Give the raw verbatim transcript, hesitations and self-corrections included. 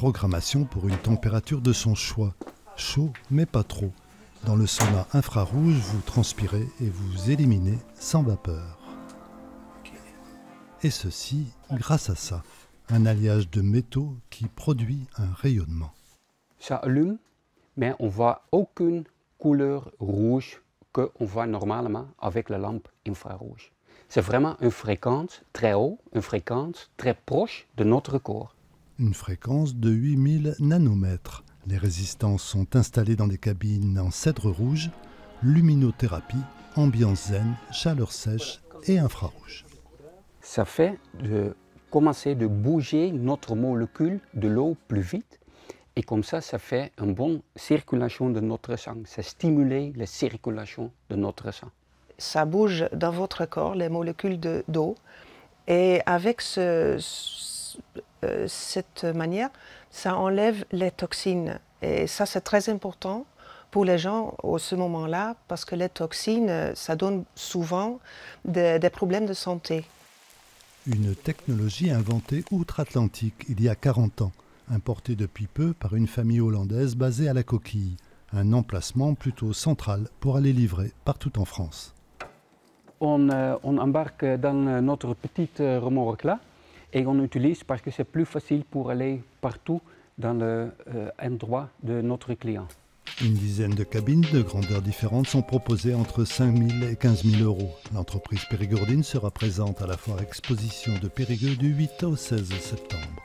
programmation pour une température de son choix, chaud mais pas trop. Dans le sauna infrarouge, vous transpirez et vous éliminez sans vapeur. Et ceci grâce à ça, un alliage de métaux qui produit un rayonnement. Ça allume, mais on ne voit aucune couleur rouge qu'on voit normalement avec la lampe infrarouge. C'est vraiment une fréquence très haute, une fréquence très proche de notre corps. Une fréquence de huit mille nanomètres. Les résistances sont installées dans des cabines en cèdre rouge, luminothérapie, ambiance zen, chaleur sèche et infrarouge. Ça fait de commencer de bouger notre molécule de l'eau plus vite et comme ça, ça fait une bonne circulation de notre sang. Ça stimule la circulation de notre sang. Ça bouge dans votre corps, les molécules d'eau, et avec ce, ce, euh, cette manière, ça enlève les toxines. Et ça, c'est très important pour les gens à ce moment-là, parce que les toxines, ça donne souvent des, des problèmes de santé. Une technologie inventée outre-Atlantique il y a quarante ans, importée depuis peu par une famille hollandaise basée à La Coquille, un emplacement plutôt central pour aller livrer partout en France. On, euh, on embarque dans notre petite remorque là et on utilise parce que c'est plus facile pour aller partout dans l'endroit le, euh, de notre client. Une dizaine de cabines de grandeurs différentes sont proposées entre cinq mille et quinze mille euros. L'entreprise périgordine sera présente à la foire exposition de Périgueux du huit au seize septembre.